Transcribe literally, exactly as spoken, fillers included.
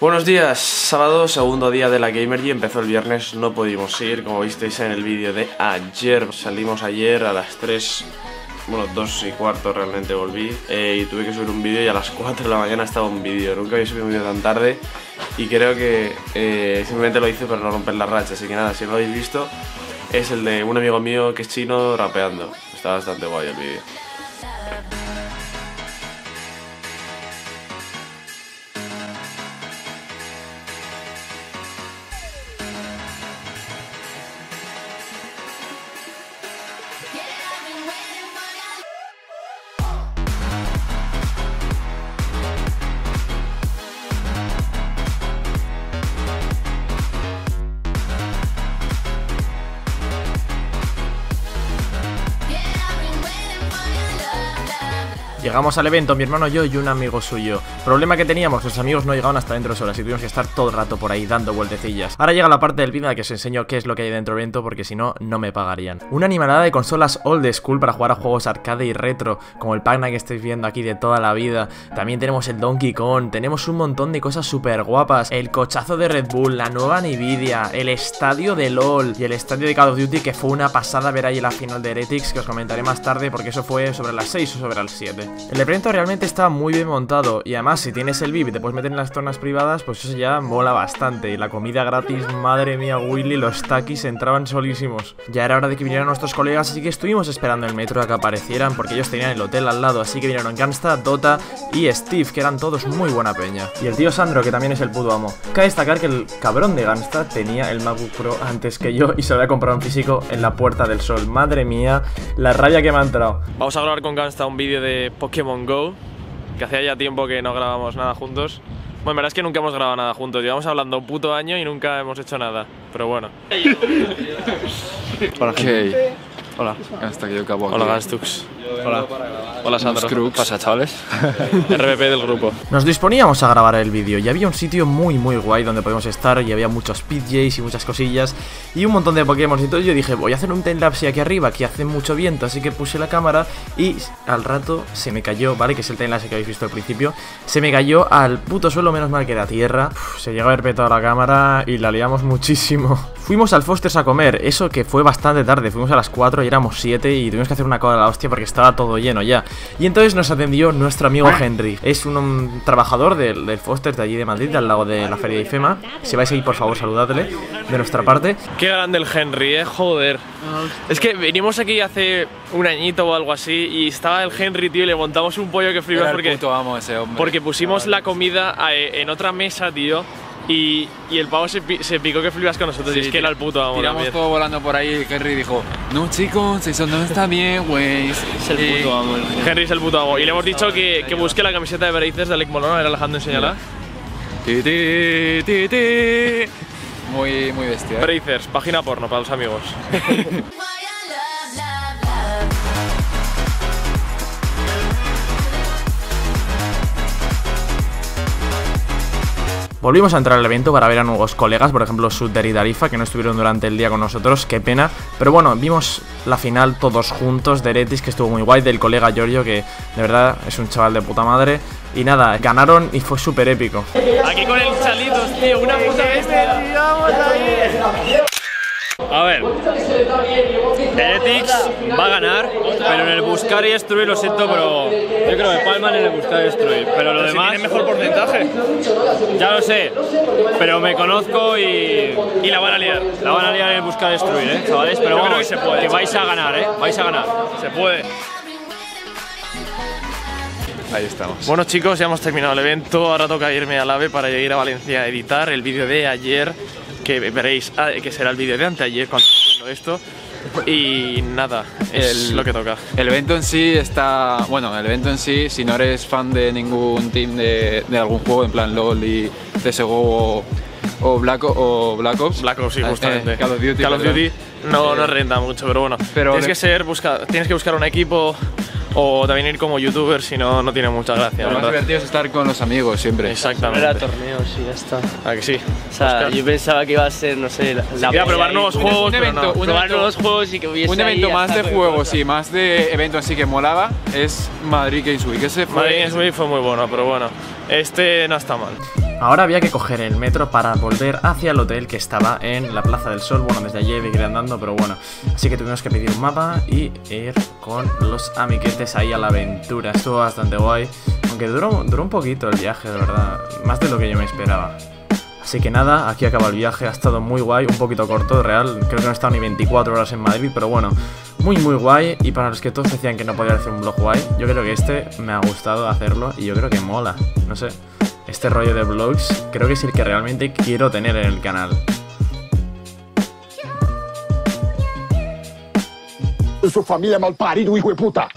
Buenos días, sábado, segundo día de la Gamergy. Empezó el viernes, no pudimos ir, como visteis en el vídeo de ayer. Salimos ayer a las tres, bueno, dos y cuarto realmente volví, eh, y tuve que subir un vídeo y a las cuatro de la mañana estaba un vídeo. Nunca había subido un vídeo tan tarde y creo que eh, simplemente lo hice para no romper la racha. Así que nada, si no lo habéis visto, es el de un amigo mío que es chino rapeando. Está bastante guay el vídeo. Llegamos al evento, mi hermano, yo y un amigo suyo. Problema que teníamos, los amigos no llegaban hasta dentro de horas y tuvimos que estar todo el rato por ahí dando vueltecillas. Ahora llega la parte del vídeo en la que os enseño qué es lo que hay dentro del evento, porque si no, no me pagarían. Una animalada de consolas old school para jugar a juegos arcade y retro, como el Pac-Man que estáis viendo aquí de toda la vida. También tenemos el Donkey Kong, tenemos un montón de cosas súper guapas. El cochazo de Red Bull, la nueva NVIDIA, el estadio de LOL y el estadio de Call of Duty, que fue una pasada ver ahí la final de Heretics, que os comentaré más tarde porque eso fue sobre las seis o sobre las siete. El evento realmente está muy bien montado y además si tienes el V I P y te puedes meter en las zonas privadas, pues eso ya mola bastante. Y la comida gratis, madre mía Willy, los taquis entraban solísimos. Ya era hora de que vinieran nuestros colegas, así que estuvimos esperando en el metro a que aparecieran porque ellos tenían el hotel al lado, así que vinieron Gangsta, Dota y Steve, que eran todos muy buena peña. Y el tío Sandro, que también es el puto amo. Cabe destacar que el cabrón de Gangsta tenía el MacBook Pro antes que yo y se lo había comprado en físico en la Puerta del Sol. Madre mía, la rabia que me ha entrado. Vamos a grabar con Gangsta un vídeo de Pokémon Go, que hacía ya tiempo que no grabamos nada juntos. Bueno, en verdad es que nunca hemos grabado nada juntos, llevamos hablando un puto año y nunca hemos hecho nada, pero bueno. Hola, gente. Hola, Gangsta, que yo acabo aquí. Hola, Gangstux. Hola. Hola, Sandro. ¿Qué pasa, chavales? R B P del grupo. Nos disponíamos a grabar el vídeo y había un sitio muy muy guay donde podíamos estar y había muchos P Js y muchas cosillas y un montón de Pokémon y todo. Yo dije, voy a hacer un timelapse aquí arriba que hace mucho viento, así que puse la cámara y al rato se me cayó, ¿vale? Que es el timelapse que habéis visto al principio. Se me cayó al puto suelo, menos mal que era tierra. Uf, se llegó a haber petado la cámara y la liamos muchísimo. Fuimos al Foster's a comer, eso que fue bastante tarde. Fuimos a las cuatro y éramos siete y tuvimos que hacer una cola de la hostia porque estaba todo lleno ya. Y entonces nos atendió nuestro amigo Henry. Es un, un trabajador del, del Foster de allí de Madrid, al lado de la feria de IFEMA. Si vais ahí, por favor, saludadle de nuestra parte. Qué grande el Henry, eh, joder. Es que venimos aquí hace un añito o algo así y estaba el Henry, tío, y le montamos un pollo que flipas porque... puto amo ese hombre. Porque pusimos la comida a, en otra mesa, tío. Y, y el pavo se, se picó que flipas con nosotros, sí, y es que era el puto amor. Tiramos todo volando por ahí y Henry dijo, no chicos, eso no está bien, güey. Es el eh, puto amor. Henry es el puto amor. Y le hemos dicho que, que busque la camiseta de Brazzers de Alec Molona. A ver, Alejandro, enséñala. Ti, ti, ti, ti. Muy, muy bestia, ¿eh? Brazzers, página porno para los amigos. Volvimos a entrar al evento para ver a nuevos colegas, por ejemplo Sutter y Tarifa, que no estuvieron durante el día con nosotros, qué pena. Pero bueno, vimos la final todos juntos de Heretics, que estuvo muy guay, del colega Giorgio, que de verdad es un chaval de puta madre. Y nada, ganaron y fue súper épico. Aquí con el Chalitos, tío, una puta bestia. A ver, Heretics va a ganar, pero en el buscar y destruir, lo siento, pero yo creo que palman en el buscar y destruir, pero lo pero demás... Si tiene mejor porcentaje. Ya lo sé, pero me conozco y, y la van a liar. La van a liar en el buscar y destruir, ¿eh, chavales? Pero yo vamos, creo que, se puede, que vais a ganar, ¿eh? Vais a ganar. Se puede. Ahí estamos. Bueno chicos, ya hemos terminado el evento, ahora toca irme al AVE para ir a Valencia a editar el vídeo de ayer, que veréis que será el vídeo de anteayer cuando estoy viendo esto. Y nada, es el, lo que toca. El evento en sí está... Bueno, el evento en sí, si no eres fan de ningún team de, de algún juego, en plan LOL y C S G O o, o, Black, o Black Ops. Black Ops, sí, justamente. Eh, Call of Duty. Call of Duty no, no renta mucho, pero bueno. Pero tienes, que ser, busca, tienes que buscar un equipo o también ir como youtuber, si no, no tiene mucha gracia. Lo más divertido es estar con los amigos siempre. Exactamente. Era torneos y ya está. ¿A que sí? O sea, Oscar, yo pensaba que iba a ser, no sé, la, sí, la iba a probar nuevos y... juegos, un evento, no. un probar evento, nuevos juegos y que hubiese un evento ahí más de juegos y más de evento así que molaba es Madrid Games Week. Ese fue Madrid Games Week fue muy bueno, pero bueno, este no está mal. Ahora había que coger el metro para volver hacia el hotel que estaba en la Plaza del Sol. Bueno, desde allí había que ir andando, pero bueno. Así que tuvimos que pedir un mapa y ir con los amiguetes ahí a la aventura. Estuvo bastante guay, aunque duró, duró un poquito el viaje, de verdad. Más de lo que yo me esperaba. Así que nada, aquí acaba el viaje, ha estado muy guay, un poquito corto, real, creo que no he estado ni veinticuatro horas en Madrid, pero bueno, muy muy guay. Y para los que todos decían que no podía hacer un vlog guay, yo creo que este me ha gustado hacerlo y yo creo que mola, no sé, este rollo de vlogs creo que es el que realmente quiero tener en el canal. Su familia malparido, hijo de puta.